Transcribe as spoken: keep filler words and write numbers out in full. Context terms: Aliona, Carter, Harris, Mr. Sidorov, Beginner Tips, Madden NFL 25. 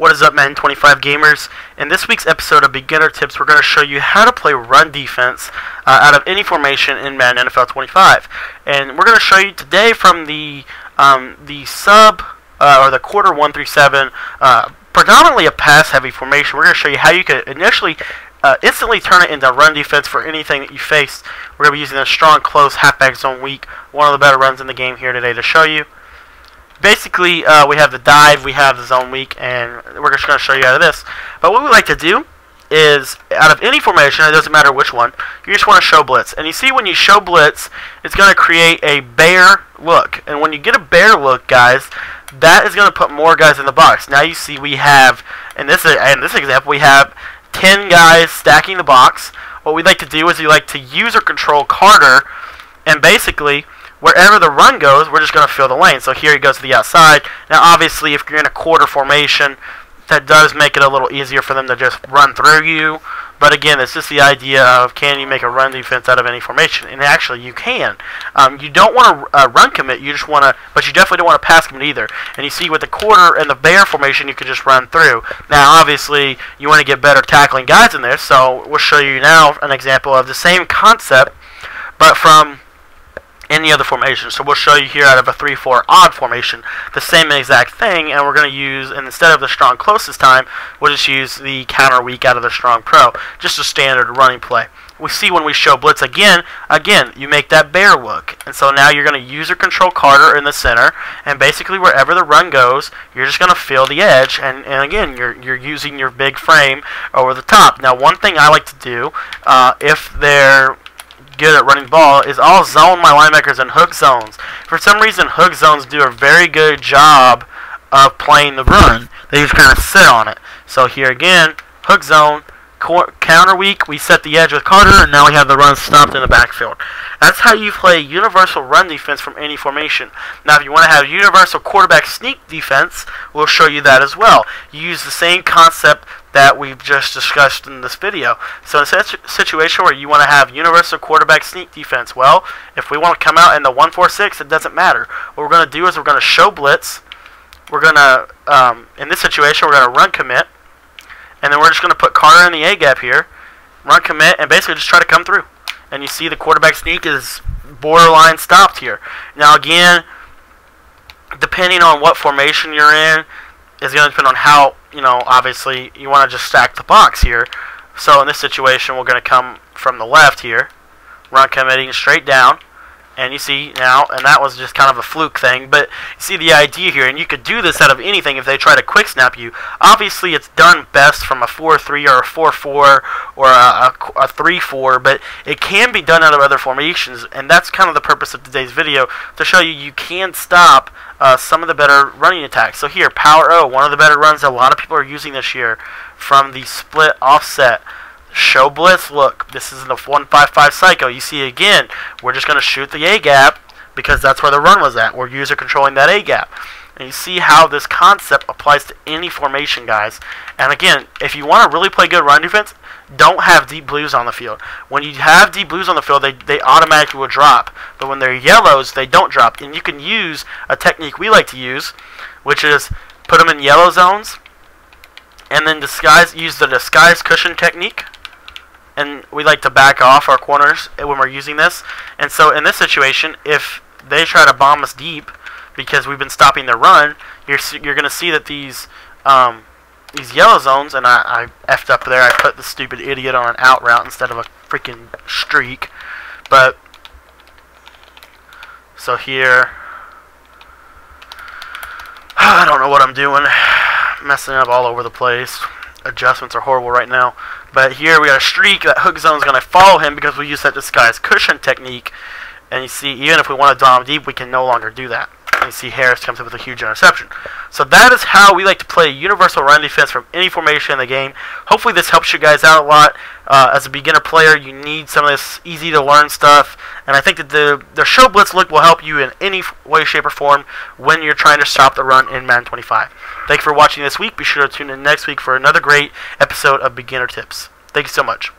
What is up, Madden twenty-five gamers? In this week's episode of Beginner Tips, we're going to show you how to play run defense uh, out of any formation in Madden N F L twenty-five. And we're going to show you today from the um, the sub uh, or the quarter one through seven, uh, predominantly a pass-heavy formation. We're going to show you how you could initially uh, instantly turn it into run defense for anything that you face. We're going to be using a strong close halfback zone week, one of the better runs in the game here today to show you. Basically, uh, we have the dive, we have the zone weak, and we're just going to show you out of this. But what we like to do is, out of any formation, it doesn't matter which one, you just want to show blitz. And you see when you show blitz, it's going to create a bare look. And when you get a bare look, guys, that is going to put more guys in the box. Now you see we have, in this, in this example, we have ten guys stacking the box. What we like to do is we like to use or control Carter, and basically, wherever the run goes, we're just going to fill the lane. So here he goes to the outside. Now, obviously, if you're in a quarter formation, that does make it a little easier for them to just run through you. But again, it's just the idea of, can you make a run defense out of any formation? And actually, you can. Um, you don't want to uh, run commit. You just want to, but you definitely don't want to pass commit either. And you see with the quarter and the bear formation, you can just run through. Now, obviously, you want to get better tackling guys in there. So we'll show you now an example of the same concept, but from any other formation. So we'll show you here out of a three four odd formation the same exact thing, and we're going to use, and instead of the strong close this time, we'll just use the counter weak out of the strong pro, just a standard running play. We see when we show blitz again, again, you make that bear look. And so now you're going to user control Carter in the center, and basically wherever the run goes, you're just going to feel the edge, and, and again, you're, you're using your big frame over the top. Now, one thing I like to do, uh, if they're good at running the ball, is I'll zone my linebackers in hook zones. For some reason, hook zones do a very good job of playing the run. They just kind of sit on it. So here again, hook zone, counter weak, we set the edge with Carter, and now we have the run stopped in the backfield. That's how you play universal run defense from any formation. Now, if you want to have universal quarterback sneak defense, we'll show you that as well. You use the same concept that we've just discussed in this video. So in a situation where you want to have universal quarterback sneak defense, well, if we want to come out in the one four six, it doesn't matter. What we're going to do is we're going to show blitz. We're going to, um, in this situation, we're going to run commit. And then we're just going to put Carter in the A-gap here, run commit, and basically just try to come through. And you see the quarterback sneak is borderline stopped here. Now again, depending on what formation you're in, it's going to depend on how, you know, obviously you want to just stack the box here. So in this situation, we're going to come from the left here, run committing straight down. And you see now, and that was just kind of a fluke thing, but you see the idea here, and you could do this out of anything if they try to quick snap you. Obviously, it's done best from a four three or a four four or a three four, but it can be done out of other formations, and that's kind of the purpose of today's video, to show you you can stop uh, some of the better running attacks. So here, Power O, one of the better runs that a lot of people are using this year from the split offset. Show blitz, look, this is the one five five cycle. You see again, we're just going to shoot the A-gap because that's where the run was at. We're user controlling that A-gap. And you see how this concept applies to any formation, guys. And again, if you want to really play good run defense, don't have deep blues on the field. When you have deep blues on the field, they, they automatically will drop. But when they're yellows, they don't drop. And you can use a technique we like to use, which is put them in yellow zones and then disguise, use the disguise cushion technique. And we like to back off our corners when we're using this. And so in this situation, if they try to bomb us deep because we've been stopping their run, you're you're going to see that these um, these yellow zones, and I, I effed up there. I put the stupid idiot on an out route instead of a freaking streak. But so here, I don't know what I'm doing. Messing up all over the place. Adjustments are horrible right now. But here we got a streak. That hook zone is going to follow him because we use that disguise cushion technique. And you see, even if we want to dom deep, we can no longer do that. And you see Harris comes up with a huge interception. So that is how we like to play universal run defense from any formation in the game. Hopefully this helps you guys out a lot. Uh, as a beginner player, you need some of this easy-to-learn stuff. And I think that the, the show blitz look will help you in any way, shape, or form when you're trying to stop the run in Madden twenty-five. Thank you for watching this week. Be sure to tune in next week for another great episode of Beginner Tips. Thank you so much.